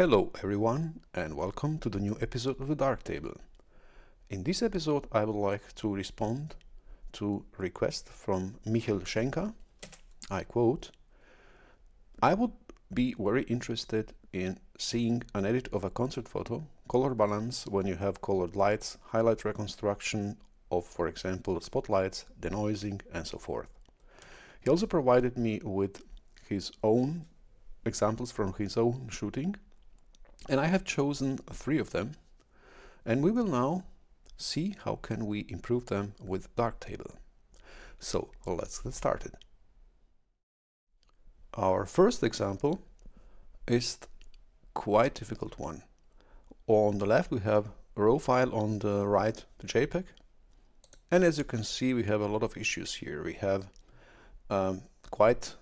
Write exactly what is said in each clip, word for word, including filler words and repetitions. Hello everyone and welcome to the new episode of the Darktable. In this episode I would like to respond to a request from Michel Schenker. I quote, "I would be very interested in seeing an edit of a concert photo, color balance when you have colored lights, highlight reconstruction of, for example, spotlights, denoising and so forth." He also provided me with his own examples from his own shooting, and I have chosen three of them, and we will now see how can we improve them with Darktable. So let's get started. Our first example is quite difficult one. On the left we have a RAW file, on the right the JPEG, and as you can see we have a lot of issues here. We have um, quite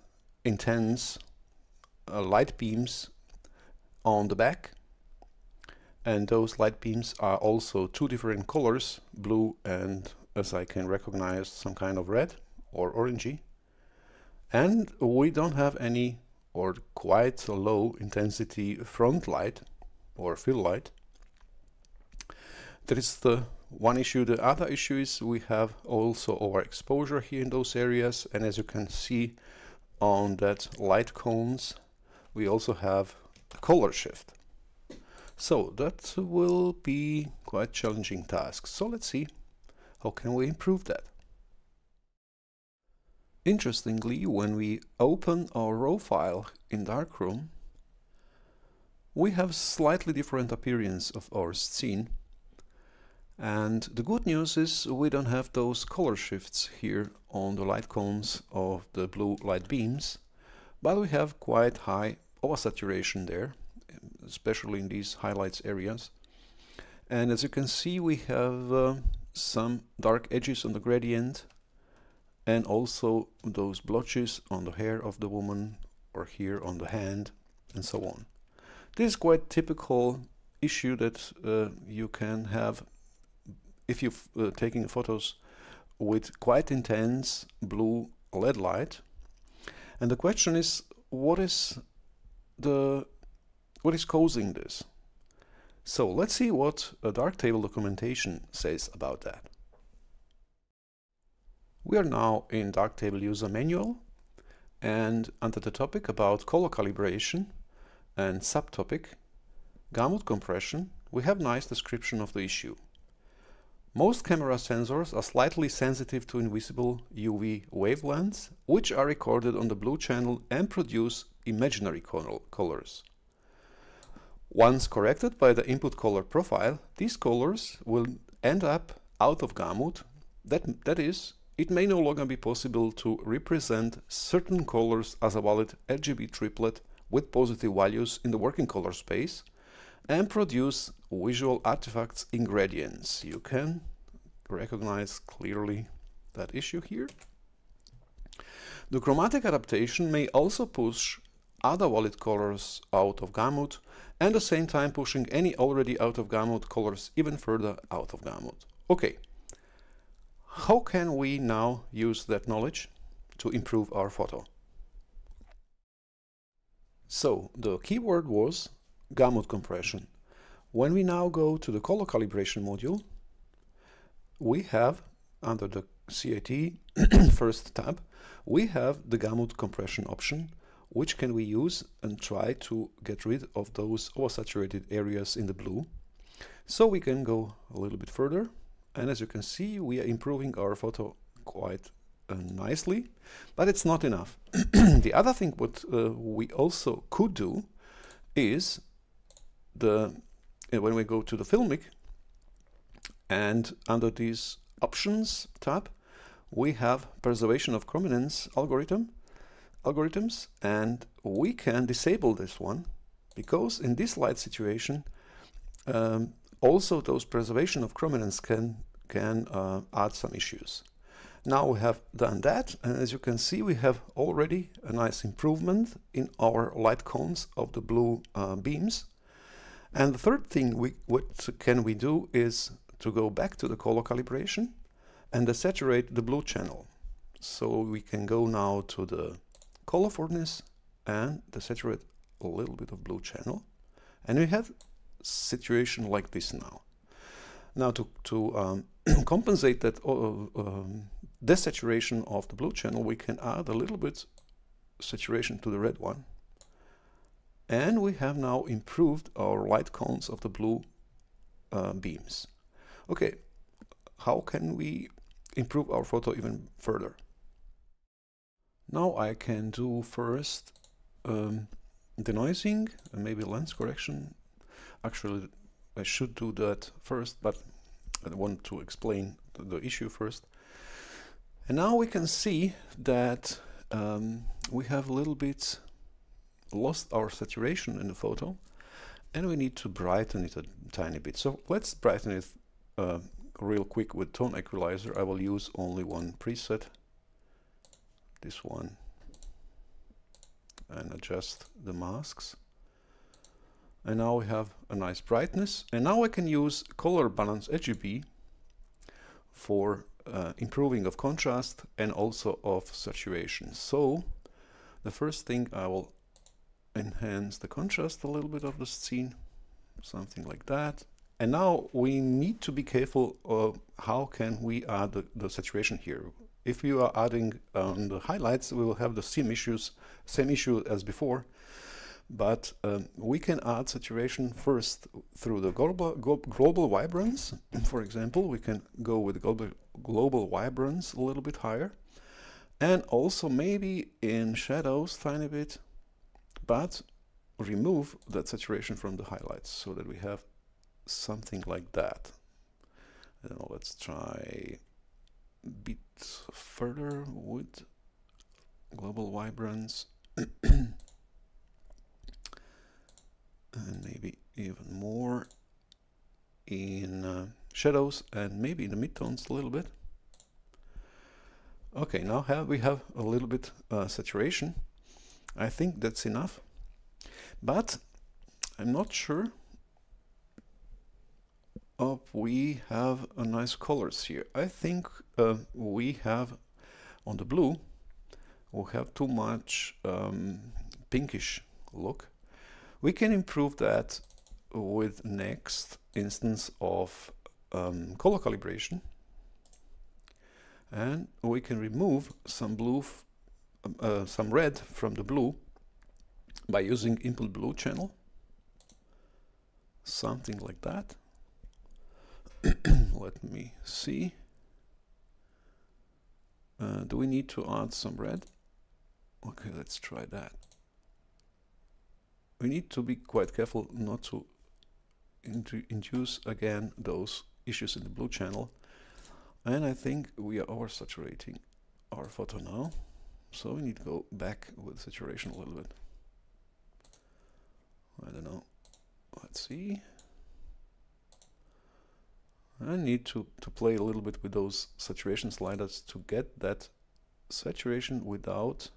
intense uh, light beams on the back, and those light beams are also two different colors, blue and, as I can recognize, some kind of red or orangey, and we don't have any or quite a low intensity front light or fill light. That is the one issue. The other issue is we have also overexposure here in those areas, and as you can see on that light cones we also have color shift. So that will be quite challenging task. So let's see how can we improve that. Interestingly, when we open our RAW file in Darkroom, we have slightly different appearance of our scene, and the good news is we don't have those color shifts here on the light cones of the blue light beams, but we have quite high oversaturation there, especially in these highlights areas. And as you can see, we have uh, some dark edges on the gradient, and also those blotches on the hair of the woman, or here on the hand, and so on. This is quite typical issue that uh, you can have if you're uh, taking photos with quite intense blue L E D light. And the question is, what is The, what is causing this? So let's see what a Darktable documentation says about that. We are now in Darktable user manual, and under the topic about color calibration and subtopic gamut compression we have nice description of the issue. Most camera sensors are slightly sensitive to invisible U V wavelengths, which are recorded on the blue channel and produce imaginary colors. Once corrected by the input color profile, these colors will end up out of gamut. That, that is, it may no longer be possible to represent certain colors as a valid R G B triplet with positive values in the working color space and produce visual artifacts in gradients. You can recognize clearly that issue here. The chromatic adaptation may also push other valid colors out of gamut, and at the same time pushing any already out of gamut colors even further out of gamut. Okay, how can we now use that knowledge to improve our photo? So the keyword was gamut compression. When we now go to the color calibration module, we have under the C A T first tab, we have the gamut compression option, which can we use and try to get rid of those oversaturated areas in the blue. So we can go a little bit further, and as you can see we are improving our photo quite uh, nicely, but it's not enough. The other thing what uh, we also could do is the uh, when we go to the Filmic and under these options tab we have preservation of chrominance algorithm algorithms, and we can disable this one because in this light situation um, also those preservation of chrominance can can uh, add some issues. Now we have done that, and as you can see we have already a nice improvement in our light cones of the blue uh, beams. And the third thing we what can we do is to go back to the color calibration and desaturate the blue channel. So we can go now to the color furnace and desaturate a little bit of blue channel, And we have a situation like this now. Now to, to um, compensate that uh, um, desaturation of the blue channel, we can add a little bit saturation to the red one. And we have now improved our light cones of the blue uh, beams. Okay, how can we improve our photo even further? Now I can do first um, denoising and maybe lens correction. Actually, I should do that first, but I want to explain the issue first. And now we can see that um, we have a little bit lost our saturation in the photo, and we need to brighten it a tiny bit. So let's brighten it uh, real quick with Tone Equalizer. I will use only one preset, this one, and adjust the masks. And now we have a nice brightness. And now I can use Color Balance R G B for uh, improving of contrast and also of saturation. So the first thing, I will enhance the contrast a little bit of the scene, something like that. And now we need to be careful of how can we add the, the saturation here. If you are adding um, the highlights, we will have the same issues, same issue as before. But um, we can add saturation first through the global, global vibrance. For example, we can go with global, global vibrance a little bit higher, and also maybe in shadows tiny bit, but remove that saturation from the highlights so that we have something like that. And let's try a bit further with global vibrance. And maybe even more in uh, shadows, and maybe in the midtones a little bit. Okay, now have we have a little bit uh, saturation. I think that's enough, but I'm not sure if we have a nice colors here. I think uh, we have on the blue we have too much um, pinkish look. We can improve that with next instance of um, color calibration, and we can remove some blue, uh, some red from the blue by using input blue channel, something like that. Let me see. Uh, do we need to add some red? Okay, let's try that. We need to be quite careful not to induce again those issues in the blue channel. And I think we are oversaturating our photo now. So we need to go back with saturation a little bit. I don't know. Let's see. I need to, to play a little bit with those saturation sliders to get that saturation without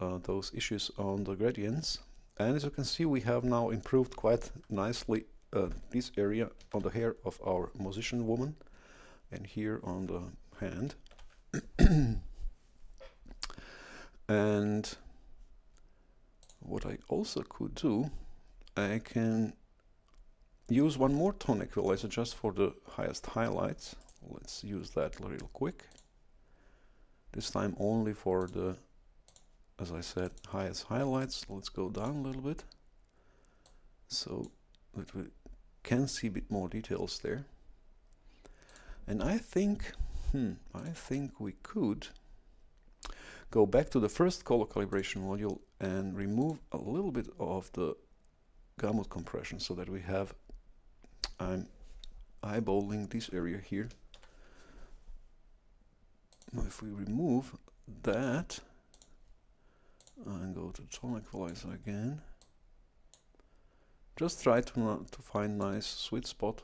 uh, those issues on the gradients. And as you can see, we have now improved quite nicely uh, this area on the hair of our musician woman, and here on the hand. And what I also could do, I can use one more tone equalizer just for the highest highlights. Let's use that real quick. This time only for the, as I said, highest highlights. Let's go down a little bit so that we can see a bit more details there. And I think, hmm, I think we could go back to the first color calibration module and remove a little bit of the gamut compression so that we have, I'm eyeballing this area here. Now if we remove that, and go to Tone Equalizer again. Just try to, uh, to find nice sweet spot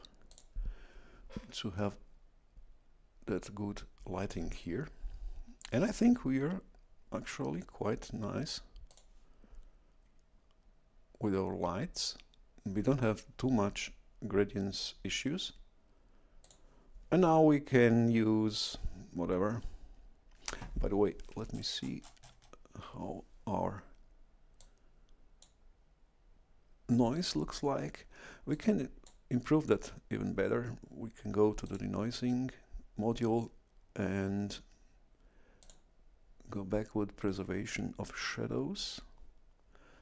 to have that good lighting here. And I think we are actually quite nice with our lights. We don't have too much gradients issues. And now we can use whatever. By the way, let me see how our noise looks like. We can improve that even better. We can go to the denoising module and go back with preservation of shadows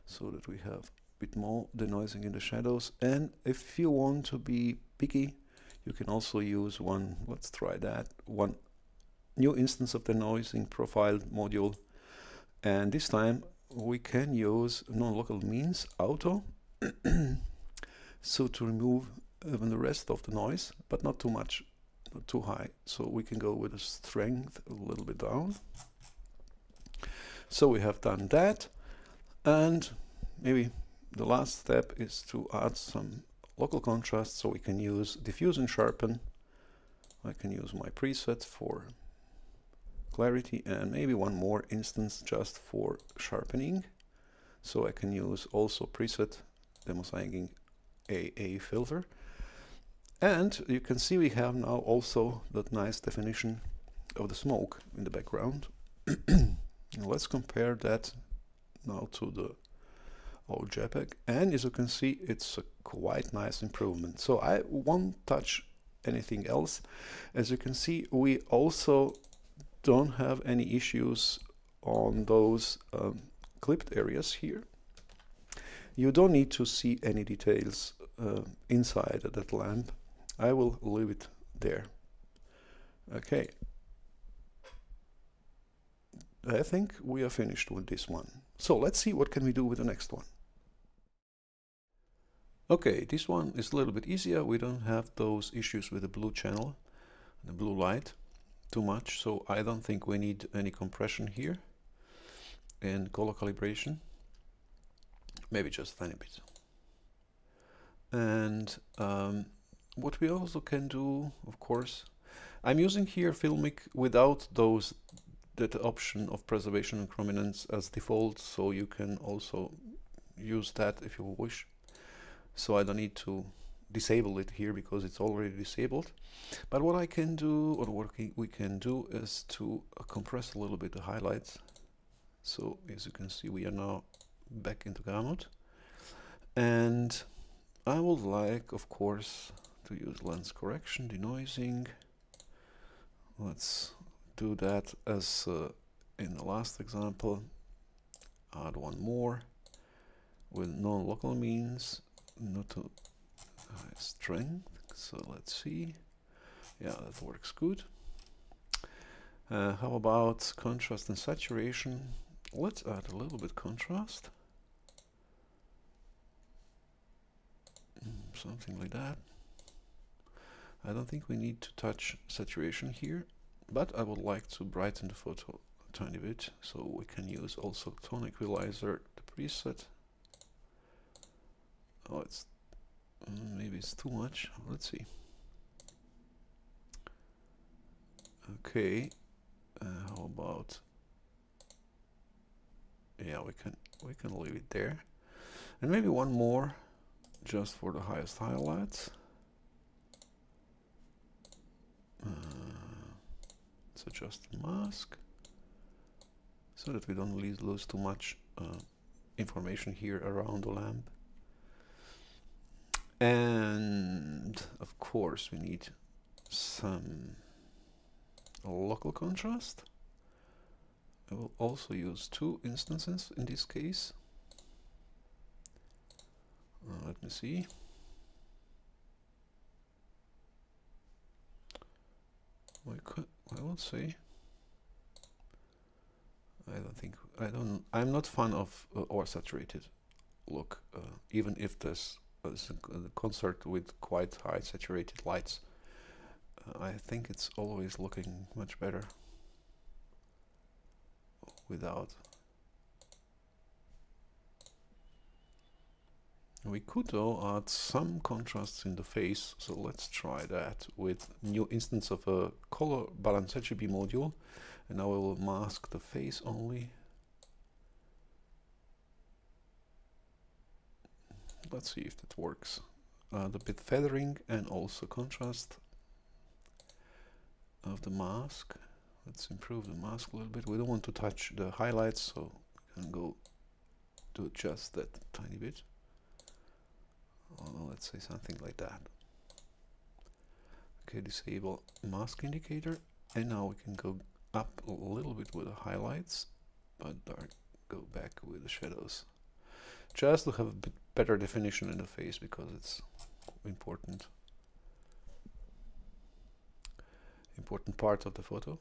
so that we have a bit more denoising in the shadows. And if you want to be picky, you can also use one, let's try that, one new instance of the denoising profile module. And this time we can use non-local means auto so to remove even the rest of the noise, but not too much, not too high. So we can go with the strength a little bit down. So we have done that, and maybe the last step is to add some local contrast. So we can use Diffuse and Sharpen. I can use my preset for clarity and maybe one more instance just for sharpening. So I can use also preset demosaicing A A filter, and you can see we have now also that nice definition of the smoke in the background. Let's compare that now to the old JPEG, and as you can see, it's a quite nice improvement. So I won't touch anything else. As you can see, we also don't have any issues on those um, clipped areas here. You don't need to see any details uh, inside that lamp. I will leave it there. Okay. I think we are finished with this one. So let's see what can we do with the next one. Okay, this one is a little bit easier. We don't have those issues with the blue channel, the blue light too much. So I don't think we need any compression here and color calibration. Maybe just a tiny bit. And um, what we also can do, of course, I'm using here Filmic without those that option of preservation and chrominance as default, so you can also use that if you wish. So I don't need to disable it here because it's already disabled. But what I can do, or what we can do, is to uh, compress a little bit the highlights. So as you can see, we are now back into gamut, and I would like, of course, to use lens correction, denoising. Let's do that as uh, in the last example. Add one more with non-local means, not too high strength. So let's see. Yeah, that works good. Uh, how about contrast and saturation? Let's add a little bit contrast. Something like that. I don't think we need to touch saturation here, but I would like to brighten the photo a tiny bit, so we can use also Tone Equalizer, the preset. Oh, it's maybe it's too much. Let's see. Okay, uh, how about? Yeah, we can we can leave it there, and maybe one more. Just for the highest highlights. Uh, let's adjust the mask so that we don't lose, lose too much uh, information here around the lamp. And of course we need some local contrast. I will also use two instances in this case. Let me see. We could, I would say, I don't think, I don't, I'm not fan of uh, oversaturated look, uh, even if there's a concert with quite high saturated lights. Uh, I think it's always looking much better without. We could though add some contrasts in the face, so let's try that with new instance of a Color Balance R G B module, and now I will mask the face only. Let's see if that works. Add a bit feathering and also contrast of the mask. Let's improve the mask a little bit. We don't want to touch the highlights, so we can go to adjust that tiny bit. let's say something like that. Okay, disable mask indicator, and now we can go up a little bit with the highlights, but dark, go back with the shadows, just to have a bit better definition in the face, because it's important, important part of the photo.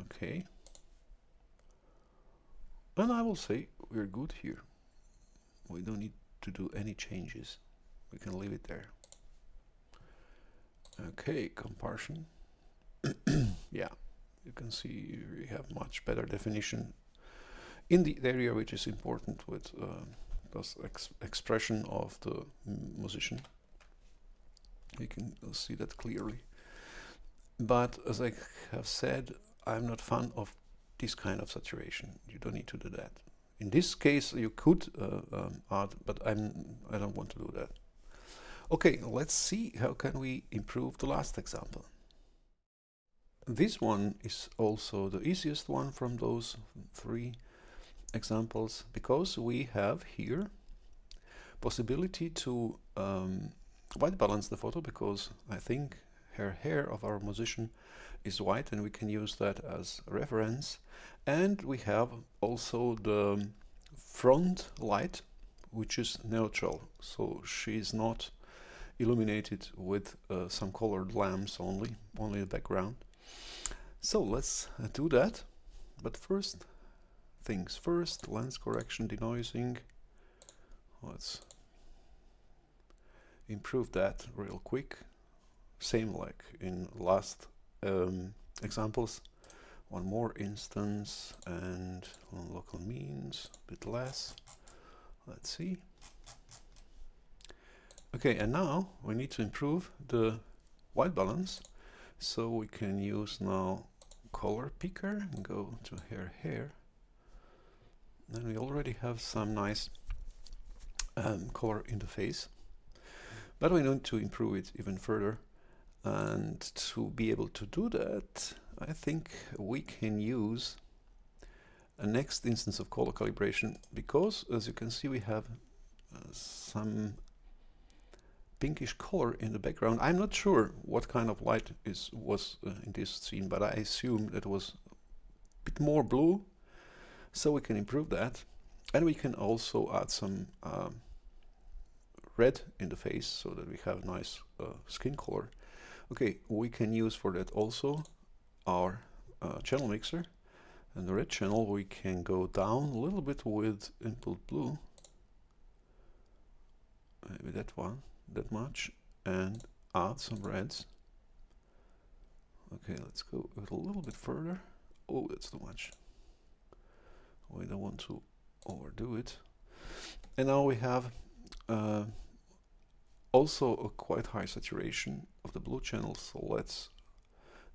Okay, and I will say we're good here. We don't need to do any changes. We can leave it there. Okay, comparison. Yeah, you can see we have much better definition in the area which is important with uh, this ex expression of the musician. You can see that clearly. But as I have said, I'm not fan of this kind of saturation. You don't need to do that. In this case, you could uh, um, add, but I'm I don't want to do that. Okay, let's see how can we improve the last example. This one is also the easiest one from those three examples, because we have here possibility to um, white balance the photo, because I think her hair of our musician is white, and we can use that as reference. And we have also the front light, which is neutral, so she is not illuminated with uh, some colored lamps, only only the background. So let's uh, do that, but first things first, lens correction, denoising. Let's improve that real quick, same like in last um, examples. One more instance, and non-local means a bit less. Let's see. Okay, and now we need to improve the white balance, so we can use now color picker and go to her hair. Then we already have some nice um, color in the face, but we need to improve it even further. And to be able to do that, I think we can use a next instance of color calibration, because as you can see we have uh, some pinkish color in the background. I'm not sure what kind of light is was uh, in this scene, but I assume it was a bit more blue, so we can improve that. And we can also add some um, red in the face, so that we have nice uh, skin color. Okay, we can use for that also our uh, channel mixer, and the red channel we can go down a little bit with input blue, maybe that one, that much, and add some reds. Okay, let's go a little bit further. Oh, that's too much. We don't want to overdo it. And now we have uh, also a quite high saturation of the blue channel, so let's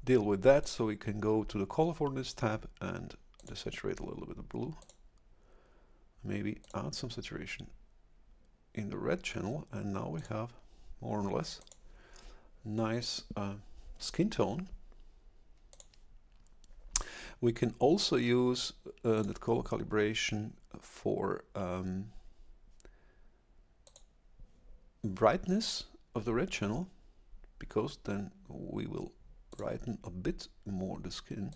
deal with that. So we can go to the colorfulness tab and desaturate a little bit of blue, maybe add some saturation in the red channel, and now we have more or less nice uh, skin tone. We can also use uh, that color calibration for um, brightness of the red channel, because then we will brighten a bit more the skin.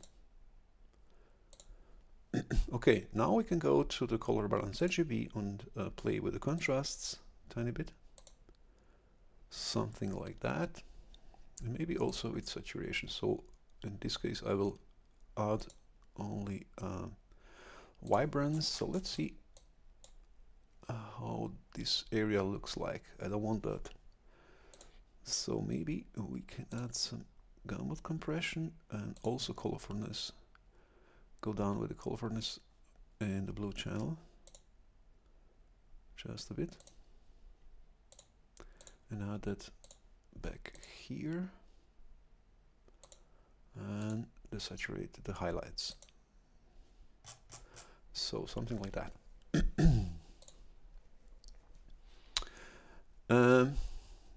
Okay, now we can go to the Color Balance R G B and uh, play with the contrasts a tiny bit, something like that, and maybe also with saturation. So in this case I will add only uh, vibrance, so let's see how this area looks like. I don't want that, so maybe we can add some gamut compression and also colorfulness. Go down with the colorfulness in the blue channel just a bit, and add that back here, and desaturate the highlights, so something like that. um,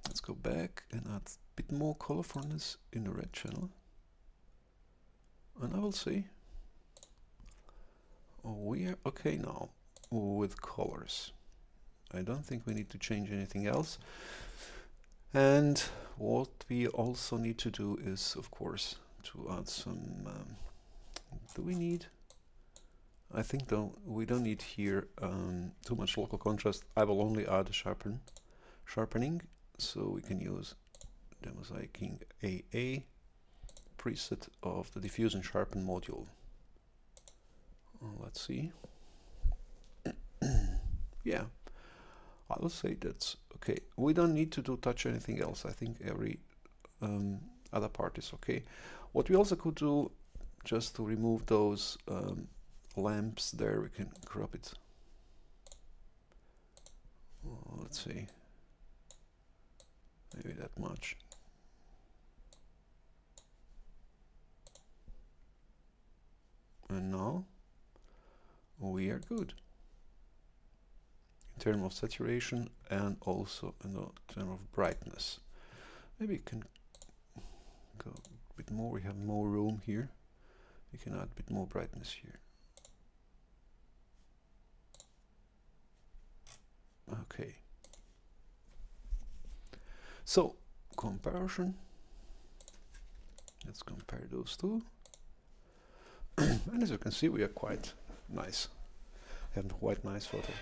let's go back and add bit more colorfulness in the red channel, and I will see we are okay now with colors. I don't think we need to change anything else. And what we also need to do is, of course, to add some, um, do we need, I think don't, we don't need here um, too much local contrast. I will only add a sharpen, sharpening, so we can use demosaicing A A preset of the diffuse and sharpen module. Let's see. Yeah, I will say that's okay. We don't need to do touch anything else. I think every um, other part is okay. What we also could do, just to remove those um, lamps there, we can crop it. Oh, let's see, maybe that much. And now we are good in terms of saturation and also in terms of brightness. Maybe we can go a bit more, we have more room here. We can add a bit more brightness here. Okay. So, comparison. Let's compare those two. And as you can see, we are quite nice. We have a quite nice photo.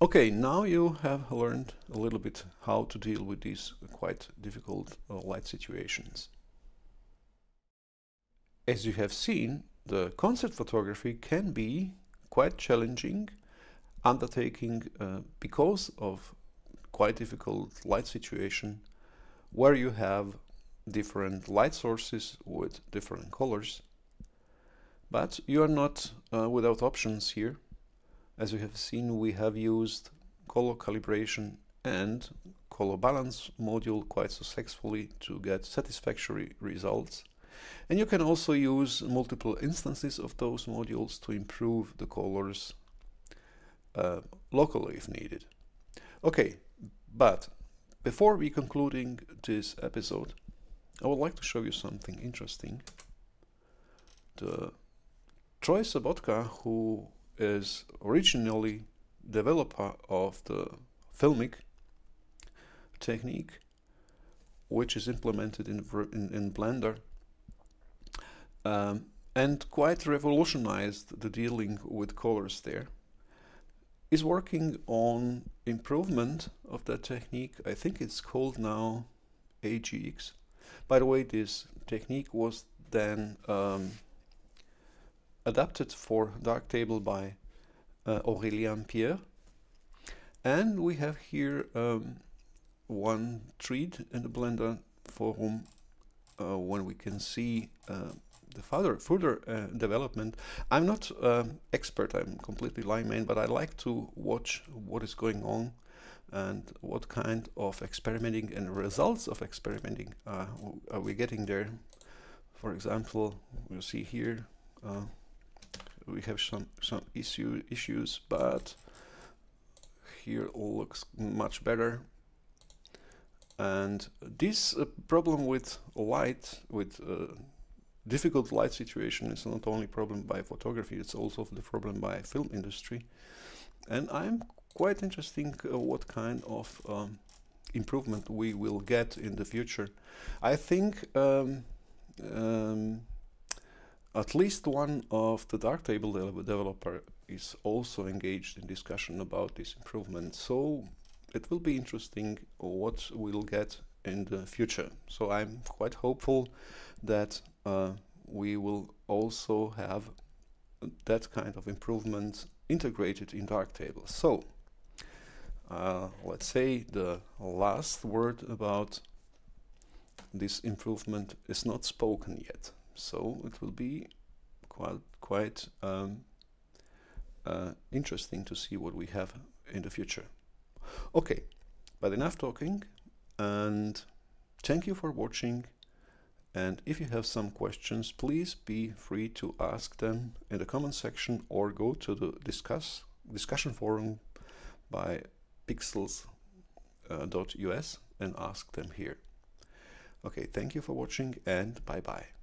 Okay, now you have learned a little bit how to deal with these quite difficult uh, light situations. As you have seen, the concert photography can be quite challenging undertaking uh, because of quite difficult light situation where you have different light sources with different colors. But you are not uh, without options here. As you have seen, we have used color calibration and color balance module quite successfully to get satisfactory results. And you can also use multiple instances of those modules to improve the colors uh, locally if needed. Okay, but before we concluding this episode, I would like to show you something interesting. The Troy Sabotka, who is originally developer of the Filmic technique, which is implemented in, in, in Blender, um, and quite revolutionized the dealing with colors there, is working on improvement of that technique. I think it's called now A G X. By the way, this technique was then um, adapted for Darktable by uh, Aurélien Pierre. And we have here um, one thread in the Blender forum uh, when we can see uh, the further, further uh, development. I'm not um, expert, I'm completely layman, but I like to watch what is going on and what kind of experimenting and results of experimenting uh, are we getting there. For example, you see here uh, we have some some issue issues, but here all looks much better. And this uh, problem with light, with uh, difficult light situation, is not only problem by photography, it's also the problem by film industry. And I'm quite interesting uh, what kind of um, improvement we will get in the future. I think um, um, at least one of the Darktable de developer is also engaged in discussion about this improvement. So it will be interesting what we'll get in the future. So I'm quite hopeful that uh, we will also have that kind of improvement integrated in Darktable. So uh, let's say the last word about this improvement is not spoken yet. So it will be quite, quite um, uh, interesting to see what we have in the future. Okay, but enough talking, and thank you for watching. And if you have some questions, please be free to ask them in the comment section or go to the discuss discussion forum by pixels dot U S and ask them here. Okay, thank you for watching, and bye-bye.